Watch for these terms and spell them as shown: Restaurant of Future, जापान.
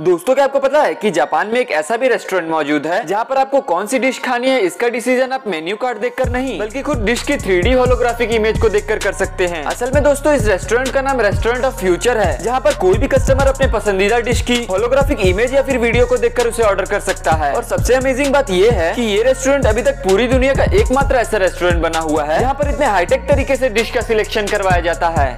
दोस्तों क्या आपको पता है कि जापान में एक ऐसा भी रेस्टोरेंट मौजूद है जहां पर आपको कौन सी डिश खानी है इसका डिसीजन आप मेन्यू कार्ड देखकर नहीं बल्कि खुद डिश की 3D होलोग्राफिक इमेज को देखकर कर सकते हैं। असल में दोस्तों इस रेस्टोरेंट का नाम रेस्टोरेंट ऑफ फ्यूचर है, जहां पर कोई भी कस्टमर अपने पसंदीदा डिश की होलोग्राफिक इमेज या फिर वीडियो को देखकर उसे ऑर्डर कर सकता है। और सबसे अमेजिंग बात ये है कि ये रेस्टोरेंट अभी तक पूरी दुनिया का एकमात्र ऐसा रेस्टोरेंट बना हुआ है जहाँ पर इतने हाईटेक तरीके से डिश का सिलेक्शन करवाया जाता है।